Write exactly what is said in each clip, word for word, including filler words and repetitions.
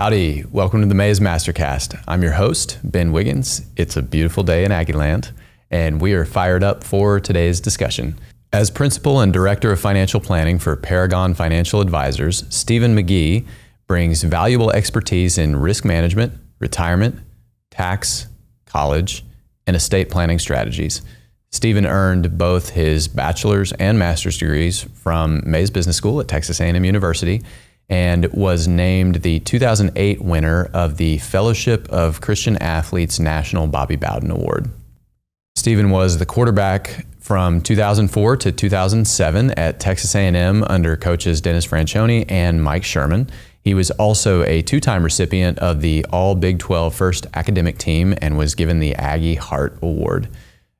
Howdy, welcome to the Mays MasterCast. I'm your host, Ben Wiggins. It's a beautiful day in Aggieland, and we are fired up for today's discussion. As Principal and Director of Financial Planning for Paragon Financial Advisors, Stephen McGee brings valuable expertise in risk management, retirement, tax, college, and estate planning strategies. Stephen earned both his bachelor's and master's degrees from Mays Business School at Texas A and M University, and was named the two thousand eight winner of the Fellowship of Christian Athletes National Bobby Bowden Award. Stephen was the quarterback from two thousand four to two thousand seven at Texas A and M under coaches Dennis Franchione and Mike Sherman. He was also a two-time recipient of the All Big twelve First Academic Team and was given the Aggie Heart Award.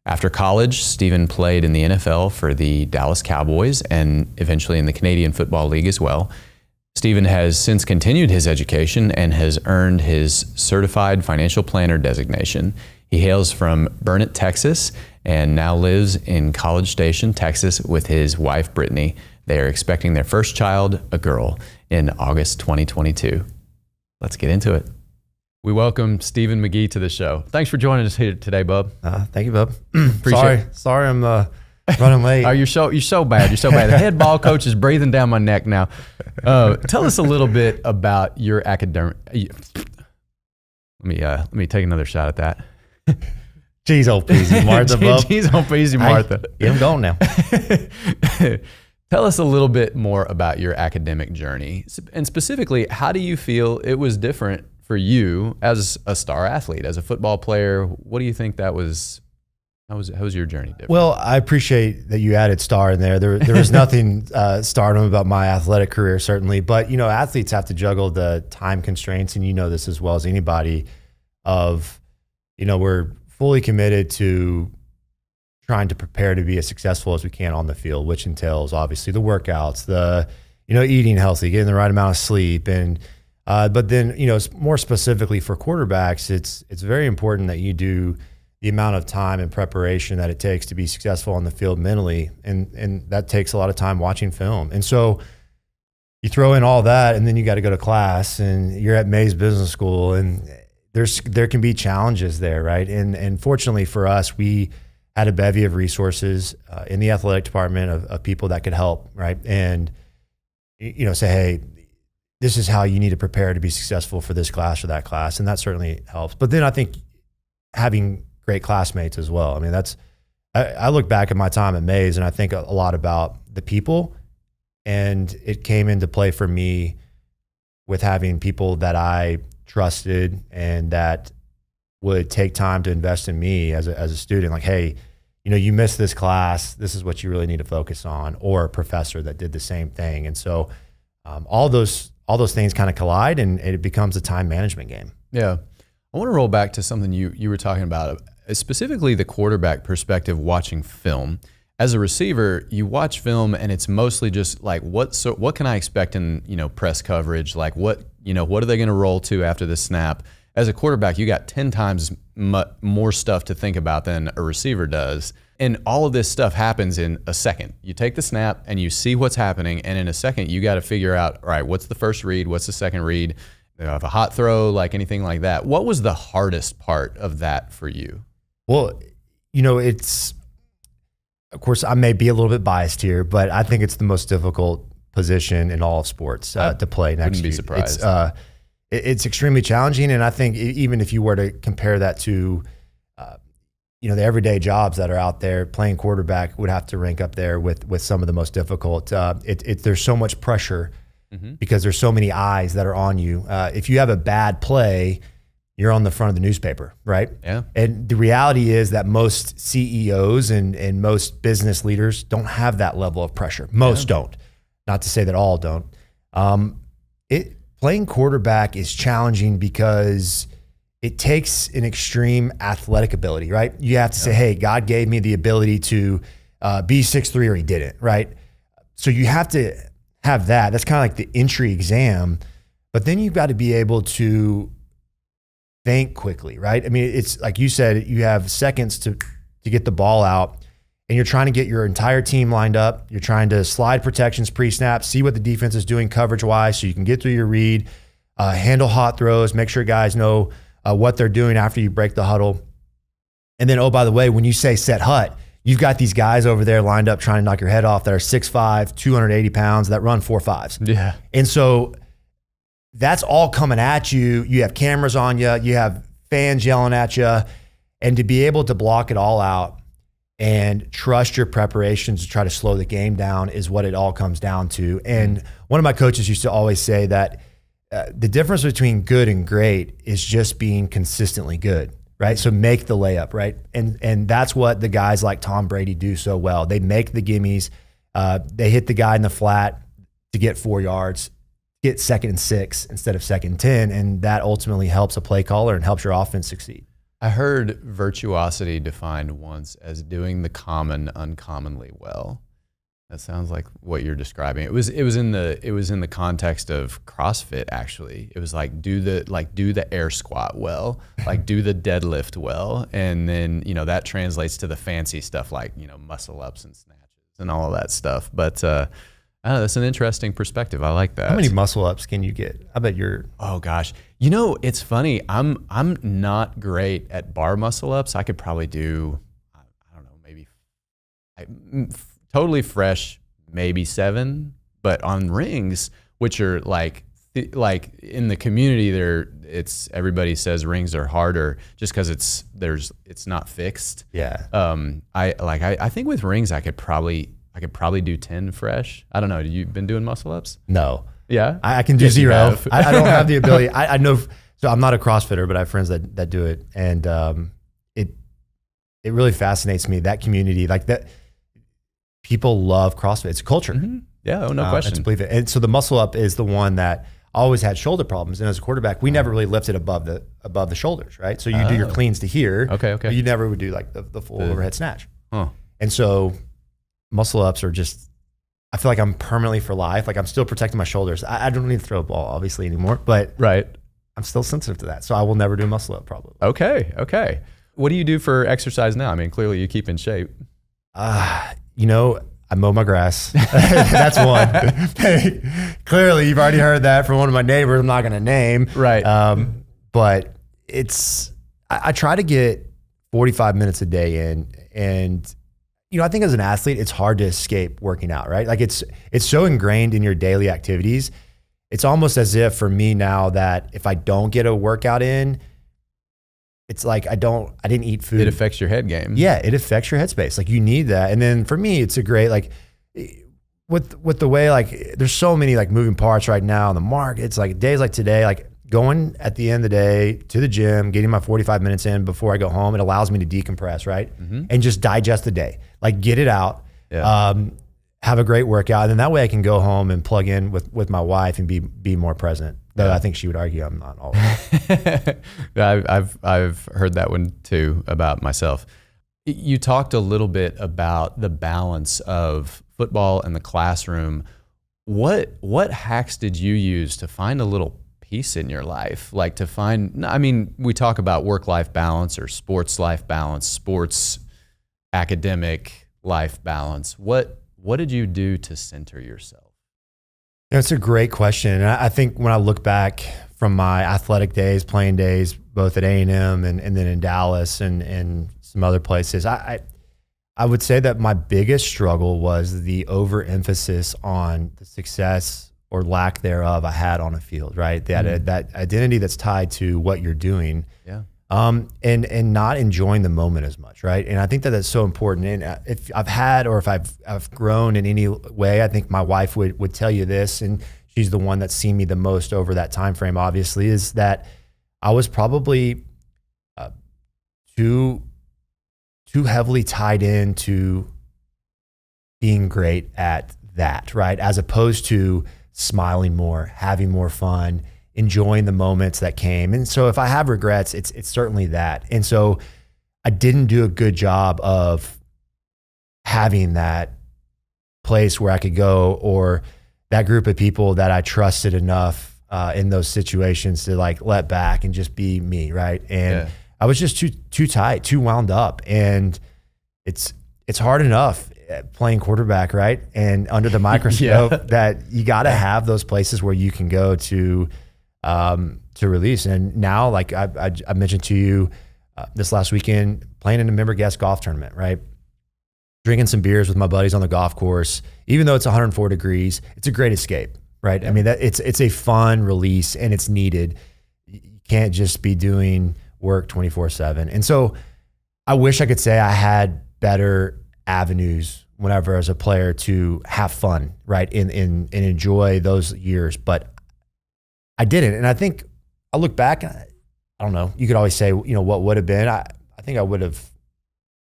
After college, Stephen played in the N F L for the Dallas Cowboys and eventually in the Canadian Football League as well. Stephen has since continued his education and has earned his Certified Financial Planner designation. He hails from Burnett, Texas, and now lives in College Station, Texas with his wife, Brittany. They are expecting their first child, a girl, in August twenty twenty-two. Let's get into it. We welcome Stephen McGee to the show. Thanks for joining us here today, bub. Uh, thank you, bub. Appreciate sorry, it. Sorry I'm uh, running late. Oh, you're so, you're so bad. You're so bad. The head ball coach is breathing down my neck now. Uh, tell us a little bit about your academic. Let me uh, let me take another shot at that. Jeez, old Peasy Martha. Jeez, old Peasy Martha. I, I'm gone now. Tell us a little bit more about your academic journey, and specifically, how do you feel it was different for you as a star athlete, as a football player? What do you think that was? How was, how was your journey different? Well, I appreciate that you added star in there. There, there was nothing uh, stardom about my athletic career, certainly. But, you know, athletes have to juggle the time constraints, and you know this as well as anybody, of, you know, we're fully committed to trying to prepare to be as successful as we can on the field, which entails, obviously, the workouts, the, you know, eating healthy, getting the right amount of sleep. And uh, but then, you know, more specifically for quarterbacks, it's it's very important that you do the amount of time and preparation that it takes to be successful on the field mentally. And, and that takes a lot of time watching film. And so you throw in all that, and then you got to go to class, and you're at Mays Business School, and there's, there can be challenges there. Right. And, and fortunately for us, we had a bevy of resources uh, in the athletic department of, of people that could help. Right. And, you know, say, hey, this is how you need to prepare to be successful for this class or that class. And that certainly helps. But then I think having great classmates as well. I mean, that's, I, I look back at my time at Mays and I think a, a lot about the people, and it came into play for me with having people that I trusted and that would take time to invest in me as a, as a student. Like, hey, you know, you missed this class. This is what you really need to focus on, or a professor that did the same thing. And so um, all those, all those things kind of collide, and it becomes a time management game. Yeah. I want to roll back to something you, you were talking about, specifically the quarterback perspective, watching film. As a receiver, you watch film and it's mostly just like, what so what can I expect in, you know, press coverage? Like, what, you know, what are they going to roll to after the snap? As a quarterback, you got ten times more stuff to think about than a receiver does. And all of this stuff happens in a second. You take the snap and you see what's happening, and in a second you got to figure out, all right, what's the first read? What's the second read? You know, have a hot throw, like anything like that. What was the hardest part of that for you? Well, you know, it's, of course, I may be a little bit biased here, but I think it's the most difficult position in all of sports uh, to play next to you. Wouldn't be surprised. It's, uh, it, it's extremely challenging, and I think even if you were to compare that to, uh, you know, the everyday jobs that are out there, playing quarterback would have to rank up there with with some of the most difficult. Uh, it, it, there's so much pressure. Mm-hmm. Because there's so many eyes that are on you. Uh, if you have a bad play, you're on the front of the newspaper, right? Yeah. And the reality is that most C E Os and, and most business leaders don't have that level of pressure. Most yeah. don't. Not to say that all don't. Um, it, playing quarterback is challenging because it takes an extreme athletic ability, right? You have to yeah. say, hey, God gave me the ability to uh, be six three, or he didn't, right? So you have to have that. That's kind of like the entry exam, but then you've got to be able to think quickly, right? I mean, it's like you said, you have seconds to, to get the ball out, and you're trying to get your entire team lined up. You're trying to slide protections pre-snap, see what the defense is doing coverage-wise so you can get through your read. uh, handle hot throws, make sure guys know uh, what they're doing after you break the huddle. And then, oh, by the way, when you say set hut, you've got these guys over there lined up trying to knock your head off that are six five, two hundred eighty pounds, that run four fives. Yeah. And so that's all coming at you. You have cameras on you. You have fans yelling at you. And to be able to block it all out and trust your preparations to try to slow the game down is what it all comes down to. And one of my coaches used to always say that uh, the difference between good and great is just being consistently good. Right? So make the layup, right? And and that's what the guys like Tom Brady do so well. They make the gimmies. Uh, they hit the guy in the flat to get four yards, get second and six instead of second and ten, and that ultimately helps a play caller and helps your offense succeed. I heard virtuosity defined once as doing the common uncommonly well. That sounds like what you're describing. It was it was in the it was in the context of CrossFit actually. It was like do the like do the air squat well, like do the deadlift well, and then you know that translates to the fancy stuff like you know muscle ups and snatches and all of that stuff. But uh, I don't know, that's an interesting perspective. I like that. How many muscle ups can you get? I bet you're. Oh gosh, you know it's funny. I'm I'm not great at bar muscle ups. I could probably do I, I don't know maybe. I, Totally fresh, maybe seven, but on rings, which are like, like in the community there, it's everybody says rings are harder just because it's there's it's not fixed. Yeah. Um. I like I, I think with rings I could probably I could probably do ten fresh. I don't know. You've been doing muscle ups? No. Yeah. I, I can do yes, zero. I, I don't have the ability. I, I know. So I'm not a CrossFitter, but I have friends that that do it, and um, it it really fascinates me that community like that. People love CrossFit. It's a culture. Mm-hmm. Yeah, oh, no uh, question. I just believe it. And so the muscle up is the one that always had shoulder problems. And as a quarterback, we never really lifted above the above the shoulders, right? So you oh. do your cleans to here. Okay, okay. But you never would do like the, the full the, overhead snatch. Huh. And so muscle ups are just, I feel like I'm permanently for life. Like I'm still protecting my shoulders. I, I don't need to throw a ball obviously anymore, but right. I'm still sensitive to that. So I will never do muscle up probably. Okay, okay. What do you do for exercise now? I mean, clearly you keep in shape. Ah. Uh, You know, I mow my grass. That's one. Clearly, you've already heard that from one of my neighbors. I'm not going to name. Right. Um, but it's, I, I try to get forty-five minutes a day in. And, you know, I think as an athlete, it's hard to escape working out, right? Like it's, it's so ingrained in your daily activities. It's almost as if for me now that if I don't get a workout in, it's like, I don't, I didn't eat food. It affects your head game. Yeah. It affects your headspace. Like you need that. And then for me, it's a great, like with, with the way, like there's so many like moving parts right now in the market. It's like days like today, like going at the end of the day to the gym, getting my forty-five minutes in before I go home. It allows me to decompress. Right. Mm-hmm. And just digest the day, like get it out, yeah. um, have a great workout. And then that way I can go home and plug in with, with my wife and be, be more present. Though I think she would argue I'm not all that. I've, I've, I've heard that one too about myself. You talked a little bit about the balance of football and the classroom. What, what hacks did you use to find a little peace in your life? Like to find, I mean, we talk about work-life balance or sports-life balance, sports, academic life balance. What, what did you do to center yourself? That's a great question. And I think when I look back from my athletic days, playing days, both at A and M and, and then in Dallas and, and some other places, I, I I would say that my biggest struggle was the overemphasis on the success or lack thereof I had on a field, right? That, mm-hmm. uh, that identity that's tied to what you're doing. Yeah. Um, and, and not enjoying the moment as much, right? And I think that that's so important. And if I've had, or if I've, I've grown in any way, I think my wife would, would tell you this, and she's the one that's seen me the most over that time frame, obviously, is that I was probably uh, too, too heavily tied into being great at that, right? As opposed to smiling more, having more fun, enjoying the moments that came. And so if I have regrets, it's it's certainly that. And so I didn't do a good job of having that place where I could go or that group of people that I trusted enough uh, in those situations to like let back and just be me, right? And yeah. I was just too too tight, too wound up. And it's it's hard enough playing quarterback, right? And under the microscope yeah. that you gotta have those places where you can go to um, to release. And now, like I, I, I mentioned to you uh, this last weekend, playing in a member guest golf tournament, right? Drinking some beers with my buddies on the golf course, even though it's one hundred four degrees, it's a great escape, right? Yeah. I mean, that it's it's a fun release and it's needed. You can't just be doing work twenty-four seven. And so I wish I could say I had better avenues whenever as a player to have fun, right? And, and, and enjoy those years, but I didn't. And I think I look back, I, I don't know, you could always say, you know, what would have been. I, I think I would have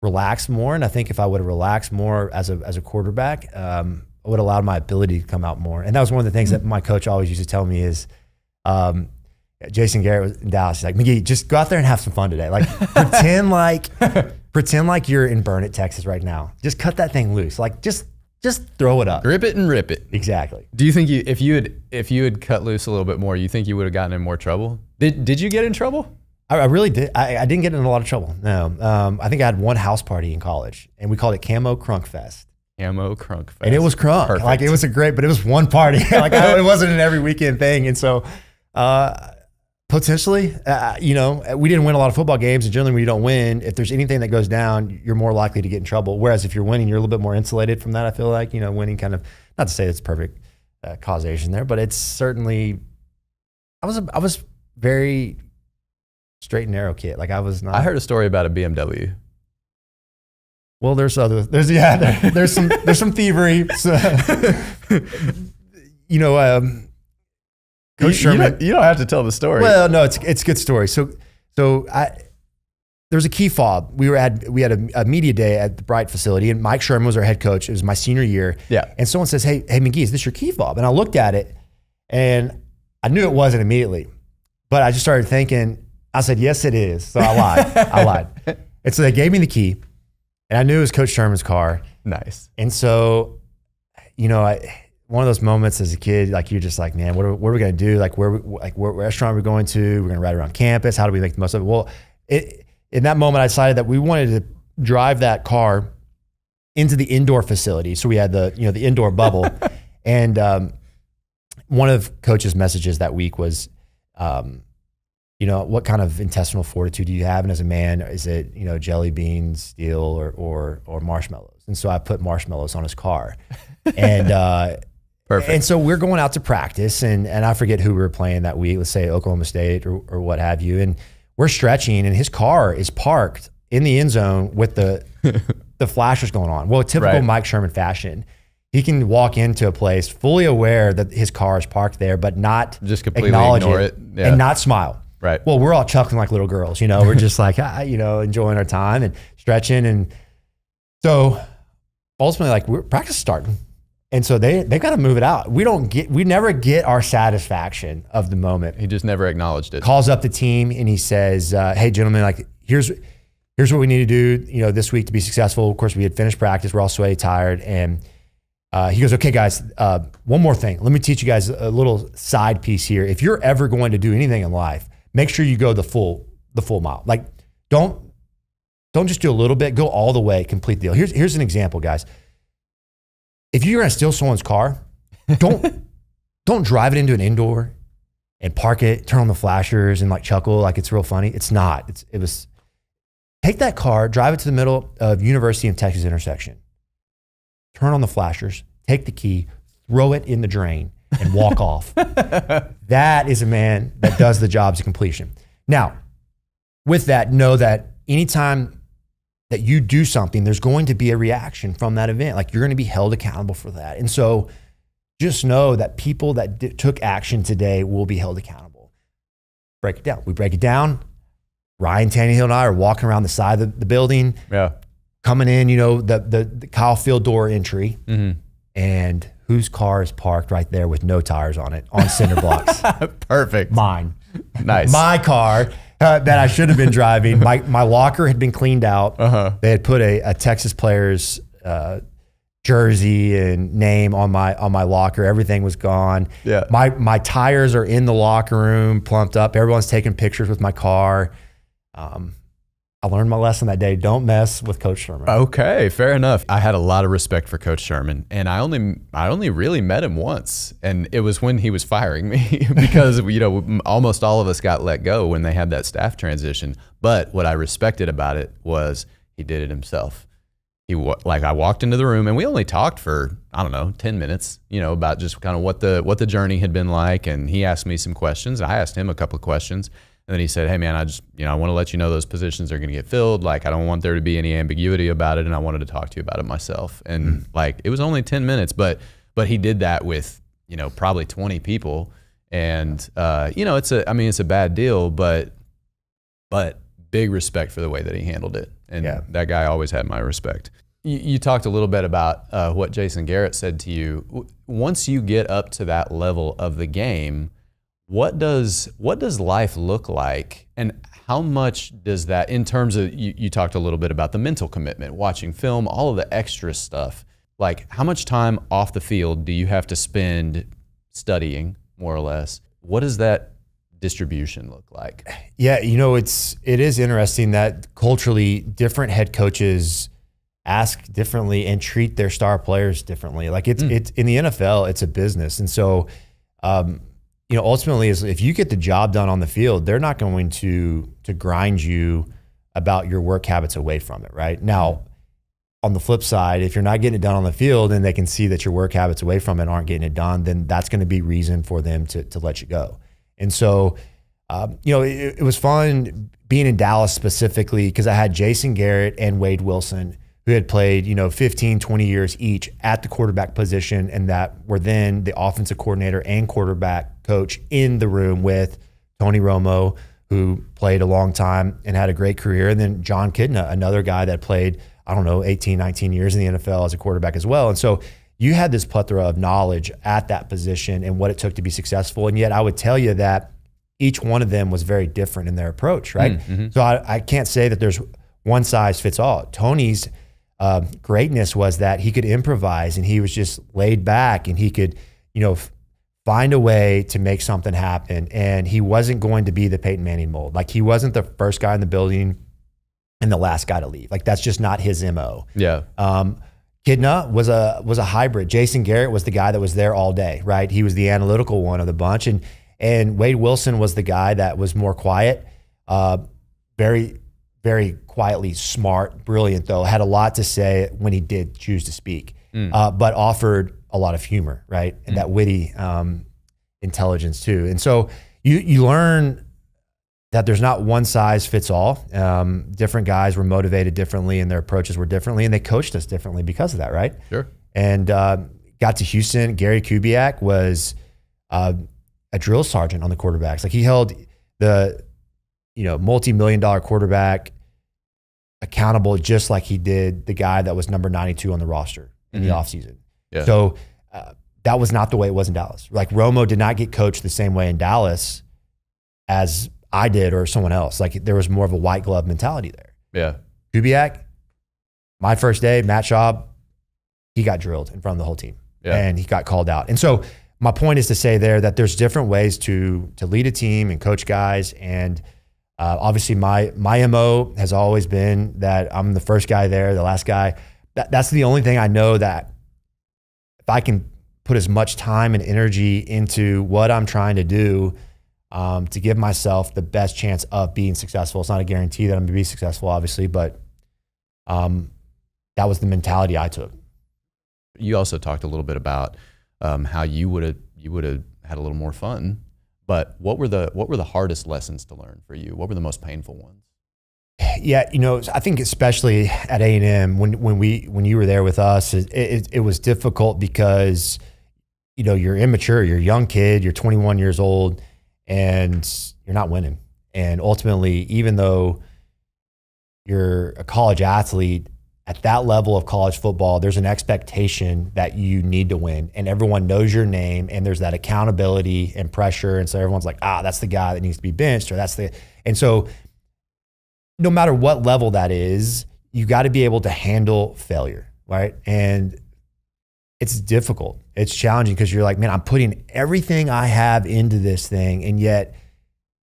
relaxed more. And I think if I would have relaxed more as a, as a quarterback, um, I would have allowed my ability to come out more. And that was one of the things mm-hmm. that my coach always used to tell me is, um, Jason Garrett was in Dallas. He's like, McGee, just go out there and have some fun today. Like pretend like, pretend like you're in Burnett, Texas right now. Just cut that thing loose. Like just, just throw it up. Grip it and rip it. Exactly. Do you think you, if you had, if you had cut loose a little bit more, you think you would have gotten in more trouble? Did, did you get in trouble? I, I really did. I, I didn't get in a lot of trouble. No. Um, I think I had one house party in college and we called it Camo Crunk Fest. Camo Crunk Fest. And it was crunk. Perfect. Like it was a great, but it was one party. Like I, it wasn't an every weekend thing. And so, uh, potentially, uh, you know, we didn't win a lot of football games, and generally when you don't win, if there's anything that goes down, you're more likely to get in trouble. Whereas if you're winning, you're a little bit more insulated from that. I feel like, you know, winning kind of, not to say it's perfect uh, causation there, but it's certainly, I was, a, I was very straight and narrow kid. Like I was not. I heard a story about a B M W. Well, there's other, there's, yeah, there, there's some, there's some thievery. So, you know, um, Coach Sherman, you don't, you don't have to tell the story. Well, no, it's it's a good story. So, so I there was a key fob. We were at we had a, a media day at the Bright facility, and Mike Sherman was our head coach. It was my senior year. Yeah. And someone says, "Hey, hey, McGee, is this your key fob?" And I looked at it, and I knew it wasn't immediately, but I just started thinking. I said, "Yes, it is." So I lied. I lied. And so they gave me the key, and I knew it was Coach Sherman's car. Nice. And so, you know, I. One of those moments as a kid, like you're just like, man, what are, what are we gonna do? Like, where, like, what restaurant are we going to? We're gonna ride around campus. How do we make the most of it? Well, it, in that moment, I decided that we wanted to drive that car into the indoor facility. So we had the, you know, the indoor bubble. And um, one of Coach's messages that week was, um, you know, what kind of intestinal fortitude do you have? And as a man, is it, you know, jelly beans, steel, or or or marshmallows? And so I put marshmallows on his car, and. Uh, Perfect. And so we're going out to practice, and and I forget who we were playing that week. Let's say Oklahoma State or, or what have you. And we're stretching, and his car is parked in the end zone with the the flashers going on. Well, typical right. Mike Sherman fashion, he can walk into a place fully aware that his car is parked there, but not just completely acknowledge ignore it, it. Yeah. And not smile. Right. Well, we're all chuckling like little girls, you know. We're just like, ah, you know, enjoying our time and stretching, and so ultimately, like, we're practice starting. And so they they got to move it out. We don't get we never get our satisfaction of the moment. He just never acknowledged it. Calls up the team and he says, uh, "Hey, gentlemen, like here's here's what we need to do. You know, this week to be successful. Of course, we had finished practice. We're all sweaty, tired." And uh, he goes, "Okay, guys, uh, one more thing. Let me teach you guys a little side piece here. If you're ever going to do anything in life, make sure you go the full the full mile. Like, don't don't just do a little bit. Go all the way. Complete the deal. Here's here's an example, guys." If you're gonna steal someone's car, don't don't drive it into an indoor and park it, turn on the flashers and like chuckle like it's real funny. It's not. It's it was take that car, drive it to the middle of University of Texas intersection, turn on the flashers, take the key, throw it in the drain, and walk off. That is a man that does the job to completion. Now, with that, know that anytime that you do something, there's going to be a reaction from that event. Like, you're going to be held accountable for that. And so just know that people that d took action today will be held accountable. Break it down. We break it down. Ryan Tannehill and I are walking around the side of the, the building, yeah. coming in, you know, the, the, the Kyle Field door entry. Mm-hmm. And whose car is parked right there with no tires on it, on cinder blocks? Perfect. Mine. Nice. My car. Uh, that I should have been driving. My my locker had been cleaned out. Uh-huh. They had put a, a Texas player's uh, jersey and name on my on my locker. Everything was gone. Yeah. My my tires are in the locker room, plumped up. Everyone's taking pictures with my car. Um, I learned my lesson that day. Don't mess with Coach Sherman. Okay, fair enough. I had a lot of respect for Coach Sherman, and I only I only really met him once, and it was when he was firing me because you know almost all of us got let go when they had that staff transition. But what I respected about it was he did it himself. He like I walked into the room and we only talked for I don't know ten minutes, you know, about just kind of what the what the journey had been like, and he asked me some questions. I asked him a couple of questions. And then he said, hey, man, I just, you know, I want to let you know those positions are going to get filled. Like, I don't want there to be any ambiguity about it. And I wanted to talk to you about it myself. And mm. like, it was only ten minutes, but, but he did that with, you know, probably twenty people. And, uh, you know, it's a, I mean, it's a bad deal, but, but big respect for the way that he handled it. And yeah. that guy always had my respect. You, you talked a little bit about uh, what Jason Garrett said to you. Once you get up to that level of the game, What does what does life look like, and how much does that, in terms of, you, you talked a little bit about the mental commitment, watching film, all of the extra stuff, like how much time off the field do you have to spend studying, more or less? What does that distribution look like? Yeah, you know, it's, it is interesting that culturally different head coaches ask differently and treat their star players differently. Like it's, mm. it's in the N F L, it's a business. And so, um, you know, ultimately, is if you get the job done on the field, they're not going to to grind you about your work habits away from it, right? Now, on the flip side, if you're not getting it done on the field and they can see that your work habits away from it aren't getting it done, then that's going to be reason for them to to let you go. And so, um, you know, it, it was fun being in Dallas specifically because I had Jason Garrett and Wade Wilson, who had played, you know, fifteen, twenty years each at the quarterback position, and that were then the offensive coordinator and quarterback coach in the room with Tony Romo, who played a long time and had a great career. And then John Kinda, another guy that played, I don't know, eighteen, nineteen years in the N F L as a quarterback as well. And so you had this plethora of knowledge at that position and what it took to be successful. And yet I would tell you that each one of them was very different in their approach, right? Mm-hmm. So I, I can't say that there's one size fits all. Tony's Uh, greatness was that he could improvise and he was just laid back and he could, you know, find a way to make something happen. And he wasn't going to be the Peyton Manning mold. Like he wasn't the first guy in the building and the last guy to leave. Like that's just not his M O. Yeah. Um, Kidna was a was a hybrid. Jason Garrett was the guy that was there all day, right? He was the analytical one of the bunch, and and Wade Wilson was the guy that was more quiet, uh, very. very quietly smart, brilliant though, had a lot to say when he did choose to speak, mm. uh, but offered a lot of humor, right? And mm. that witty um, intelligence too. And so you, you learn that there's not one size fits all. Um, different guys were motivated differently and their approaches were differently, and they coached us differently because of that, right? Sure. And uh, got to Houston, Gary Kubiak was uh, a drill sergeant on the quarterbacks. Like he held the you know, multi-million dollar quarterback accountable just like he did the guy that was number ninety-two on the roster in mm-hmm. the offseason. Yeah. So uh, that was not the way it was in Dallas. Like Romo did not get coached the same way in Dallas as I did or someone else. Like there was more of a white glove mentality there. Yeah. Kubiak, my first day, Matt Schaub, he got drilled in front of the whole team yeah. and he got called out. And so my point is to say there that there's different ways to to lead a team and coach guys, and Uh, obviously, my my M O has always been that I'm the first guy there, the last guy. That, that's the only thing I know, that if I can put as much time and energy into what I'm trying to do um, to give myself the best chance of being successful. It's not a guarantee that I'm going to be successful, obviously, but um, that was the mentality I took. You also talked a little bit about um, how you would have you would have had a little more fun. But what were the what were the hardest lessons to learn for you? What were the most painful ones? Yeah, you know, I think especially at A and M when when we when you were there with us, it, it, it was difficult because you know you're immature, you're a young kid, you're twenty-one years old, and you're not winning. And ultimately, even though you're a college athlete, at that level of college football, there's an expectation that you need to win, and everyone knows your name, and there's that accountability and pressure, and so everyone's like, ah, that's the guy that needs to be benched, or that's the, and so no matter what level that is, you got to be able to handle failure, right? And it's difficult. It's challenging because you're like, man, I'm putting everything I have into this thing, and yet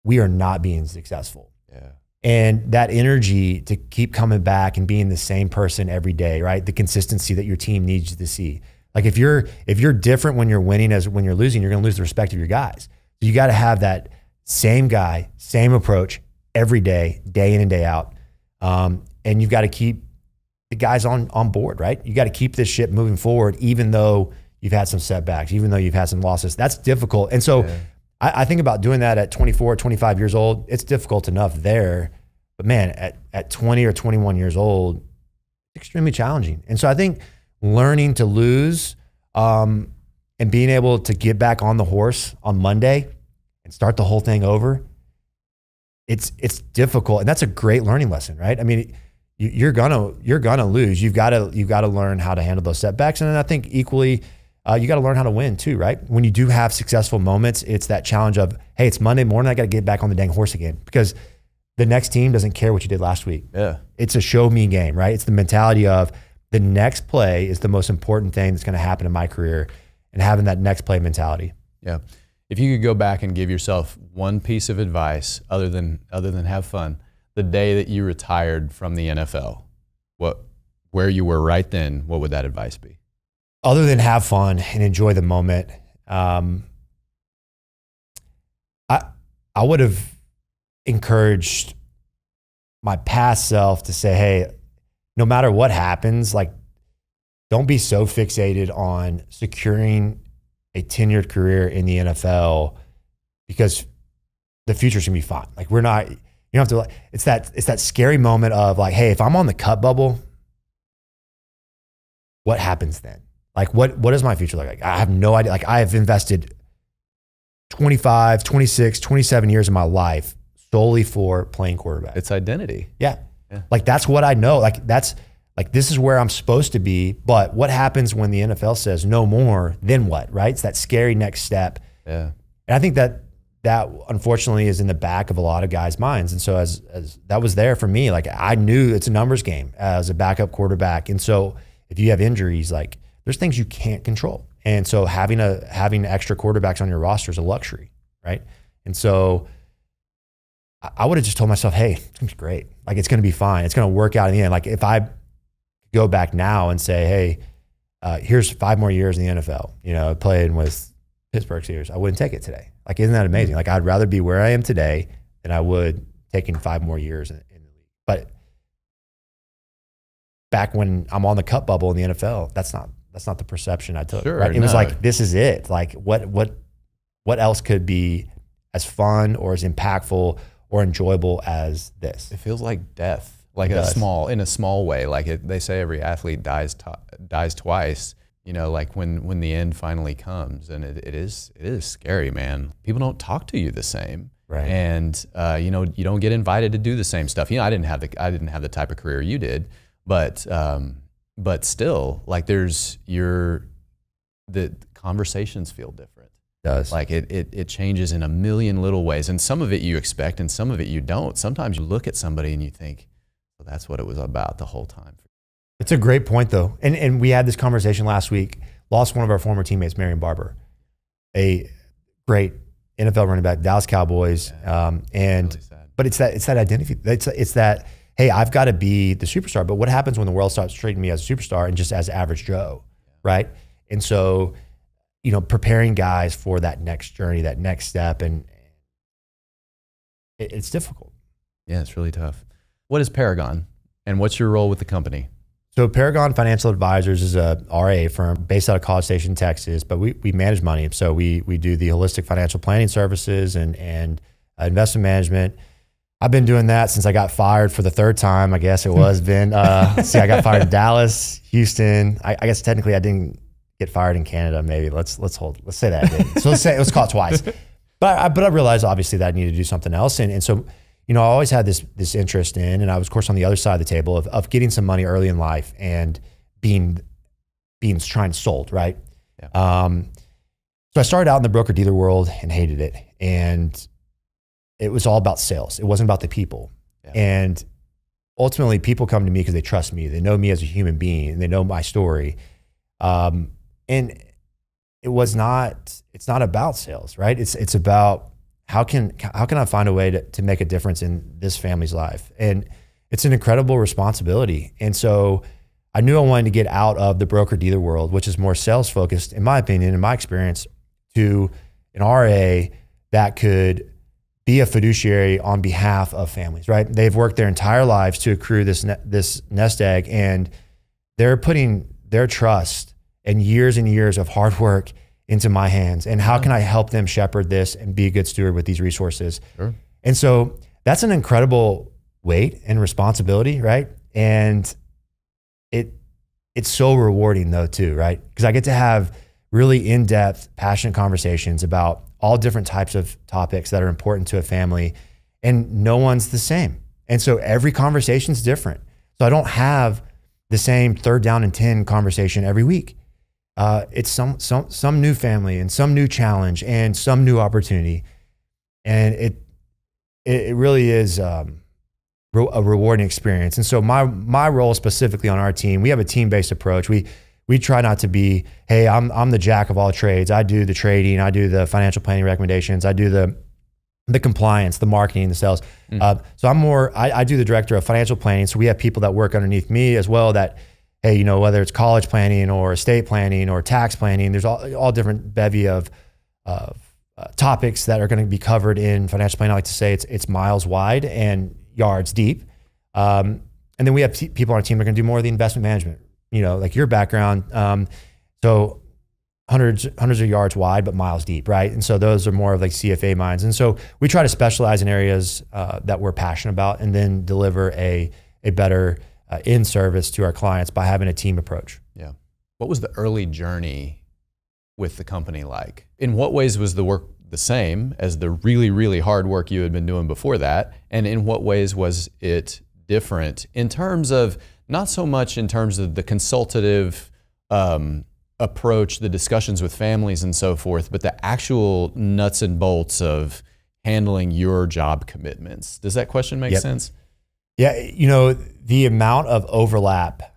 we are not being successful. Yeah. And that energy to keep coming back and being the same person every day, right? The consistency that your team needs you to see. Like if you're if you're different when you're winning as when you're losing, you're gonna lose the respect of your guys. So you gotta have that same guy, same approach every day, day in and day out. Um, and you've got to keep the guys on on board, right? You got to keep this ship moving forward, even though you've had some setbacks, even though you've had some losses. That's difficult. And so yeah. I, I think about doing that at twenty-four, twenty-five years old. It's difficult enough there. But man, at, at twenty or twenty-one years old, it's extremely challenging. And so I think learning to lose um, and being able to get back on the horse on Monday and start the whole thing over, it's it's difficult. And that's a great learning lesson, right? I mean, you, you're gonna you're gonna lose. You've got to you've got to learn how to handle those setbacks. And then I think equally, uh, you got to learn how to win too, right? When you do have successful moments, it's that challenge of, hey, it's Monday morning, I got to get back on the dang horse again, because the next team doesn't care what you did last week. Yeah. It's a show me game, right? It's the mentality of the next play is the most important thing that's going to happen in my career, and having that next play mentality. Yeah. If you could go back and give yourself one piece of advice other than other than have fun, the day that you retired from the N F L, what where you were right then, what would that advice be? Other than have fun and enjoy the moment, um, I I would have encouraged my past self to say, hey, no matter what happens, like, don't be so fixated on securing a tenured career in the N F L, because the future's gonna be fine. Like, we're not, you don't have to, it's that, it's that scary moment of like, hey, if I'm on the cut bubble, what happens then? Like, what, what does my future look like? I have no idea. Like, I have invested twenty-five, twenty-six, twenty-seven years of my life solely for playing quarterback. It's identity. Yeah. yeah. Like, that's what I know. Like, that's, like, this is where I'm supposed to be, but what happens when the N F L says no more, then what, right? It's that scary next step. Yeah. And I think that that unfortunately is in the back of a lot of guys' minds. And so as, as that was there for me, like, I knew it's a numbers game as a backup quarterback. And so if you have injuries, like, there's things you can't control. And so having a having extra quarterbacks on your roster is a luxury, right? And so I, I would have just told myself, hey, it's gonna be great. Like, it's gonna be fine. It's gonna work out in the end. Like, if I go back now and say, hey, uh, here's five more years in the N F L, you know, playing with Pittsburgh Steelers, I wouldn't take it today. Like, isn't that amazing? Like, I'd rather be where I am today than I would taking five more years in, in the league. But back when I'm on the cut bubble in the N F L, that's not that's not the perception I took. Sure, right? It no. was like, this is it. Like, what what what else could be as fun or as impactful or enjoyable as this? It feels like death. Like a small, in a small way, like it, they say every athlete dies dies twice. You know, like when when the end finally comes, and it, it is it is scary, man. People don't talk to you the same, right? And uh, you know, you don't get invited to do the same stuff. You know, I didn't have the I didn't have the type of career you did, but um, but still, like there's your the conversations feel different. It does. Like it, it it changes in a million little ways, and some of it you expect, and some of it you don't. Sometimes you look at somebody and you think, that's what it was about the whole time. It's a great point, though. And, and we had this conversation last week. Lost one of our former teammates, Marion Barber, a great N F L running back, Dallas Cowboys. Yeah, um, and really But it's that, it's that identity. It's, it's that, hey, I've got to be the superstar. But what happens when the world starts treating me as a superstar and just as average Joe, yeah. right? And so, you know, preparing guys for that next journey, that next step, and it, it's difficult. Yeah, it's really tough. What is Paragon, and what's your role with the company? So Paragon Financial Advisors is a R I A firm based out of College Station, Texas, but we, we manage money. So we, we do the holistic financial planning services and, and investment management. I've been doing that since I got fired for the third time, I guess it was, Ben. Uh, see, I got fired in Dallas, Houston. I, I guess technically I didn't get fired in Canada, maybe. Let's, let's, hold, let's say that, Ben. So let's, say, let's call it twice. But I, but I realized, obviously, that I needed to do something else. And, and so... you know, I always had this this interest in, and I was, of course, on the other side of the table of, of getting some money early in life and being being trying sold, right? Yeah. Um, so I started out in the broker-dealer world and hated it. And it was all about sales. It wasn't about the people. Yeah. And ultimately, people come to me because they trust me. They know me as a human being, and they know my story. Um, and it was not, it's not about sales, right? It's, it's about how can how can I find a way to, to make a difference in this family's life? And it's an incredible responsibility. And so I knew I wanted to get out of the broker-dealer world, which is more sales-focused, in my opinion, in my experience, to an R A that could be a fiduciary on behalf of families, right? They've worked their entire lives to accrue this, ne this nest egg, and they're putting their trust and years and years of hard work into my hands. And how can I help them shepherd this and be a good steward with these resources? Sure. And so that's an incredible weight and responsibility, right? And it it's so rewarding though too, right? Because I get to have really in-depth, passionate conversations about all different types of topics that are important to a family, and no one's the same. And so every conversation's different. So I don't have the same third down and ten conversation every week. Uh, it's some, some, some new family and some new challenge and some new opportunity. And it, it really is um, a rewarding experience. And so my, my role specifically on our team, we have a team-based approach. We, We try not to be, hey, I'm, I'm the jack of all trades. I do the trading. I do the financial planning recommendations. I do the, the compliance, the marketing, the sales. Mm. Uh, so I'm more, I, I do the director of financial planning. So we have people that work underneath me as well that, hey, you know, whether it's college planning or estate planning or tax planning, there's all, all different bevy of, of uh, topics that are going to be covered in financial planning. I like to say it's, it's miles wide and yards deep. Um, and then we have people on our team that are going to do more of the investment management, you know, like your background. Um, so hundreds, hundreds of yards wide, but miles deep, right? And so those are more of like C F A minds. And so we try to specialize in areas uh, that we're passionate about and then deliver a, a better uh, in service to our clients by having a team approach. Yeah. What was the early journey with the company like? In what ways was the work the same as the really, really hard work you had been doing before that? And in what ways was it different in terms of, not so much in terms of the consultative um, approach, the discussions with families and so forth, but the actual nuts and bolts of handling your job commitments. Does that question make yep. sense? Yeah, you know, the amount of overlap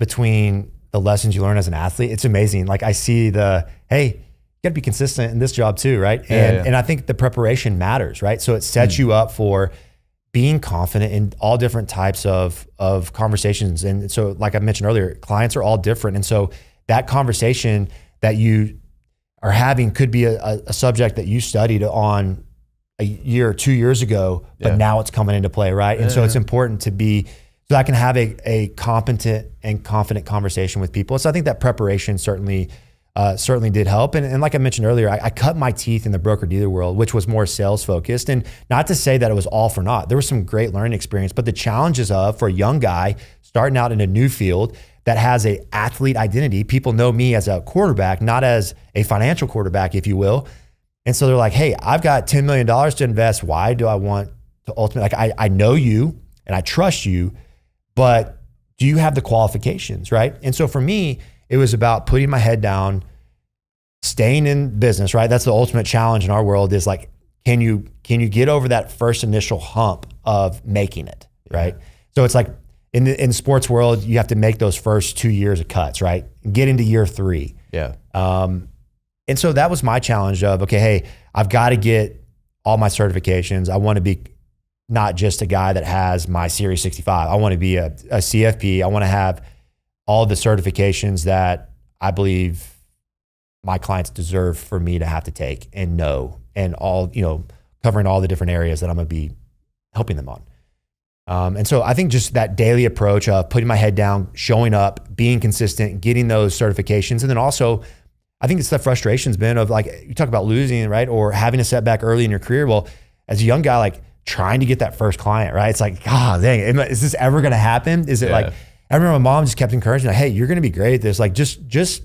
between the lessons you learn as an athlete, it's amazing. Like I see the, hey, you gotta be consistent in this job too, right? And, yeah, yeah. and I think the preparation matters, right? So it sets mm. you up for being confident in all different types of, of conversations. And so, like I mentioned earlier, clients are all different. And so that conversation that you are having could be a, a subject that you studied on a year or two years ago, but yeah. now it's coming into play, right? And yeah. so it's important to be, so I can have a, a competent and confident conversation with people. So I think that preparation certainly uh, certainly did help. And, and like I mentioned earlier, I, I cut my teeth in the broker-dealer world, which was more sales-focused. And not to say that it was all for naught. There was some great learning experience, but the challenges of, for a young guy starting out in a new field that has a athlete identity, people know me as a quarterback, not as a financial quarterback, if you will. And so they're like, hey, I've got ten million dollars to invest. Why do I want to ultimately, like I, I know you and I trust you, but do you have the qualifications, right? And so for me, it was about putting my head down, staying in business, right? That's the ultimate challenge in our world is like, can you can you get over that first initial hump of making it, right? Yeah. So it's like in the in the sports world, you have to make those first two years of cuts, right? Get into year three. Yeah. Um, and so that was my challenge of, okay, hey, I've got to get all my certifications. I want to be not just a guy that has my Series sixty-five. I want to be a, a C F P. I want to have all the certifications that I believe my clients deserve for me to have to take and know, and all, you know, covering all the different areas that I'm going to be helping them on. Um, and so I think just that daily approach of putting my head down, showing up, being consistent, getting those certifications. And then also, I think it's the frustration's been of like, you talk about losing, right? Or having a setback early in your career. Well, as a young guy, like trying to get that first client, right? It's like, God, dang, is this ever going to happen? Is it yeah. like, I remember my mom just kept encouraging, like, hey, you're going to be great at this. Like, just, just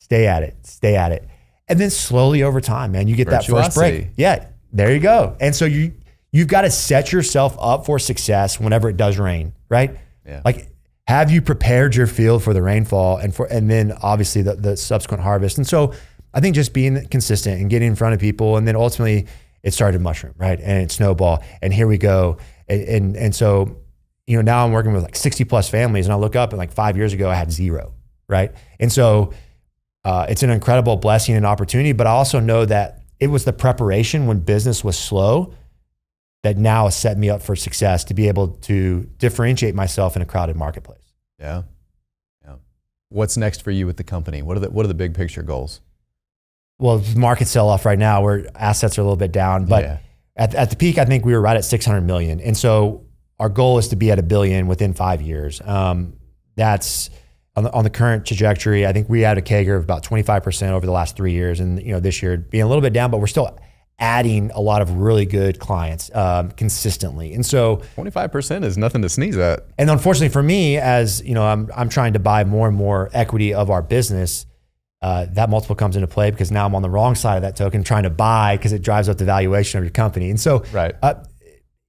stay at it, stay at it. And then slowly over time, man, you get Virtuosity. that first break. Yeah, there you go. And so you, you've got to set yourself up for success whenever it does rain, right? Yeah. Like, have you prepared your field for the rainfall and for, and then obviously the, the subsequent harvest? And so I think just being consistent and getting in front of people, and then ultimately it started to mushroom, right? And it snowballed, and here we go. And, and, and so, you know, now I'm working with like sixty plus families, and I look up and like five years ago I had zero, right? And so uh, it's an incredible blessing and opportunity, but I also know that it was the preparation when business was slow that now has set me up for success to be able to differentiate myself in a crowded marketplace. Yeah. Yeah. What's next for you with the company? What are the, what are the big picture goals? Well, the market sell off right now where assets are a little bit down, but yeah. at, at the peak, I think we were right at six hundred million. And so our goal is to be at a billion within five years. Um, that's on the, on the current trajectory. I think we had a C A G R of about twenty-five percent over the last three years. And you know, this year being a little bit down, but we're still adding a lot of really good clients um, consistently. And so twenty-five percent is nothing to sneeze at. And unfortunately for me, as you know, I'm, I'm trying to buy more and more equity of our business, uh, that multiple comes into play because now I'm on the wrong side of that token trying to buy because it drives up the valuation of your company. And so, right. uh,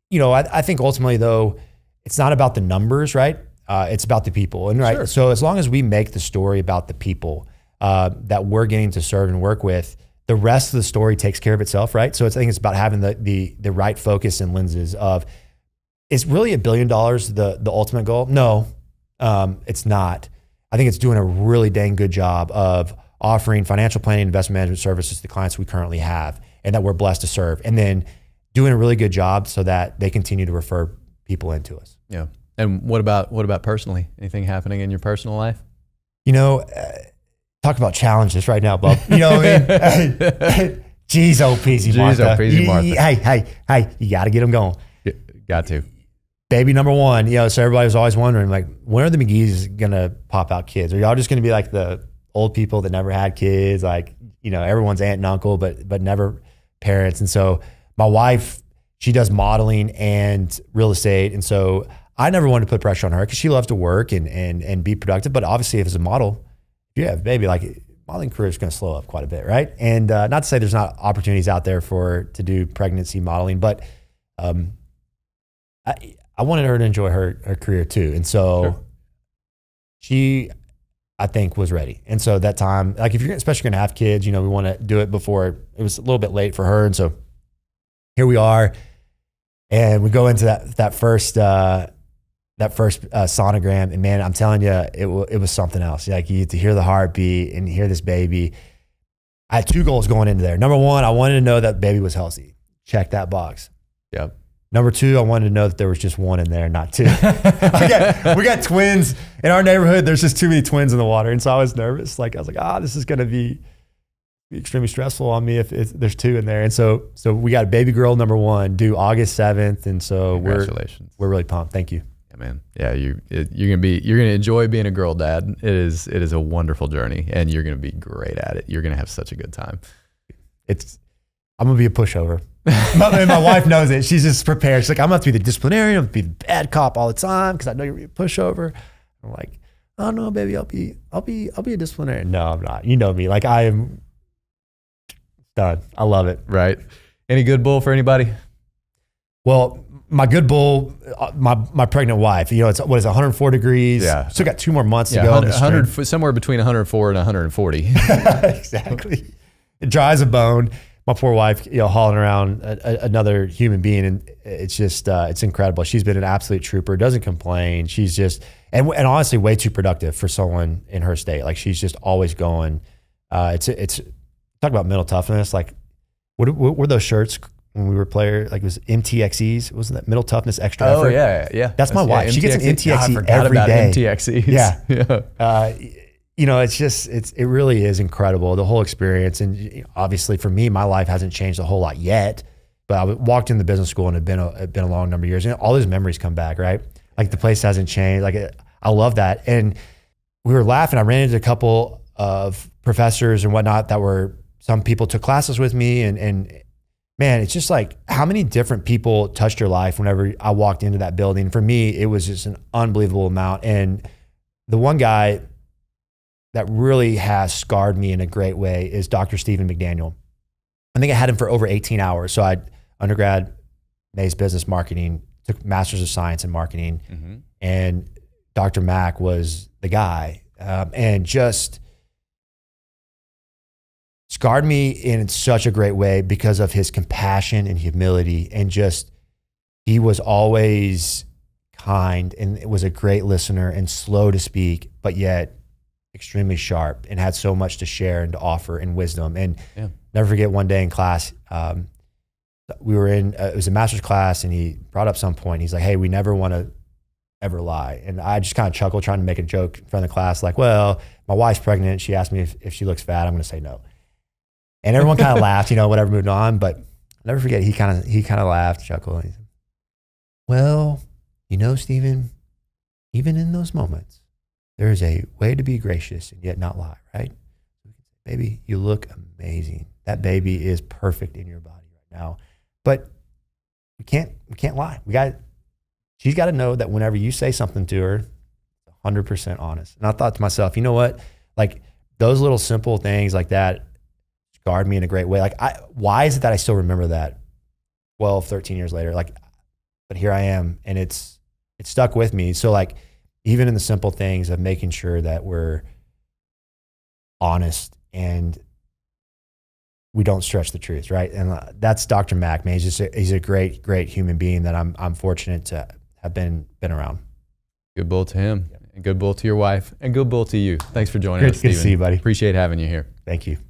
you know, I, I think ultimately though, it's not about the numbers, right? Uh, it's about the people. And right, sure. So as long as we make the story about the people uh, that we're getting to serve and work with, the rest of the story takes care of itself, right? So it's, I think it's about having the, the, the right focus and lenses of, is really a billion dollars the, the ultimate goal? No, um, it's not. I think it's doing a really dang good job of offering financial planning and investment management services to the clients we currently have and that we're blessed to serve. And then doing a really good job so that they continue to refer people into us. Yeah. And what about, what about personally? Anything happening in your personal life? You know, uh, talk about challenges right now, Bob. You know what I mean? Jeez, oh, peasy Martha. Jeez, oh, peasy Martha. Hey, hey, hey, you got to get them going. Yeah, got to. Baby number one, you know, so everybody was always wondering, like, when are the McGees going to pop out kids? Are y'all just going to be like the old people that never had kids? Like, you know, everyone's aunt and uncle, but, but never parents. And so my wife, she does modeling and real estate. And so I never wanted to put pressure on her because she loves to work and, and, and be productive. But obviously, if it's a model, yeah, baby, like modeling career is going to slow up quite a bit, right? And uh, not to say there's not opportunities out there for to do pregnancy modeling, but um, I I wanted her to enjoy her her career too, and so sure. she I think was ready. And so that time, like if you're especially going to have kids, you know, we want to do it before it was a little bit late for her, and so here we are, and we go into that that first. Uh, that first uh, sonogram, and man, I'm telling you, it, it was something else. Like you get to hear the heartbeat and hear this baby. I had two goals going into there. Number one, I wanted to know that baby was healthy. Check that box. Yep. Number two, I wanted to know that there was just one in there, not two. got, we got twins in our neighborhood. There's just too many twins in the water. And so I was nervous. Like I was like, ah, this is gonna be extremely stressful on me if it's, there's two in there. And so so we got a baby girl, number one, due August seventh. And so congratulations. We're, we're really pumped. Thank you. Man, yeah, you it, you're gonna be you're gonna enjoy being a girl dad. It is it is a wonderful journey, and you're gonna be great at it. You're gonna have such a good time. It's I'm gonna be a pushover. my, my wife knows it. She's just prepared. She's like, I'm gonna have to be the disciplinarian. I'm gonna be the bad cop all the time because I know you're gonna be a pushover. I'm like, oh no, baby, I'll be I'll be I'll be a disciplinarian. No, I'm not. You know me. Like I am done. I love it. Right. Any good bull for anybody? Well. My good bull, my my pregnant wife. You know, it's what is one hundred four degrees. Yeah, still got two more months yeah, to go. one hundred, one hundred, somewhere between one hundred four and one hundred forty. Exactly. It dries a bone. My poor wife, you know, hauling around a, a, another human being, and it's just uh, it's incredible. She's been an absolute trooper. Doesn't complain. She's just and and honestly, way too productive for someone in her state. Like she's just always going. Uh, it's it's talk about mental toughness. Like, what, what were those shirts? When we were player, like it was M T X Es, wasn't that mental toughness extra effort? Oh yeah, yeah. That's my wife. Yeah, she gets an M T X E God, every about day. M T X Es. Yeah, yeah. Uh, you know, it's just it's it really is incredible the whole experience. And obviously for me, my life hasn't changed a whole lot yet. But I walked in the business school and had been a had been a long number of years, and all those memories come back, right? Like the place hasn't changed. Like it, I love that. And we were laughing. I ran into a couple of professors and whatnot that were some people took classes with me and and. Man, it's just like how many different people touched your life whenever I walked into that building. For me, it was just an unbelievable amount. And the one guy that really has scarred me in a great way is Doctor Stephen McDaniel. I think I had him for over eighteen hours. So I undergrad, Mays Business Marketing, took Master's of Science in Marketing. Mm-hmm. And Doctor Mac was the guy. Um, and just... scarred me in such a great way because of his compassion and humility and just, he was always kind and was a great listener and slow to speak, but yet extremely sharp and had so much to share and to offer and wisdom. And yeah. never forget one day in class, um, we were in, uh, it was a master's class, and he brought up some point. He's like, hey, we never want to ever lie. And I just kind of chuckled, trying to make a joke in front of the class. Like, well, my wife's pregnant. She asked me if, if she looks fat, I'm going to say no. And everyone kind of laughed, you know, whatever, moved on. But I'll never forget, he kind of, he kind of laughed, chuckled. And he said, well, you know, Stephen, even in those moments, there is a way to be gracious and yet not lie, right? Baby, you look amazing. That baby is perfect in your body right now. But we can't, we can't lie. We got, she's got to know that whenever you say something to her, one hundred percent honest. And I thought to myself, you know what? Like, those little simple things like that scarred me in a great way. Like, I, why is it that I still remember that twelve, thirteen years later? Like, but here I am, and it's, it stuck with me. So like, even in the simple things of making sure that we're honest and we don't stretch the truth, right? And uh, that's Doctor Mac, man. He's just a, he's a great, great human being that I'm I'm fortunate to have been been around. Good bull to him, yep. And good bull to your wife, and good bull to you. Thanks for joining us, Stephen. Good to see you, buddy. Appreciate having you here. Thank you.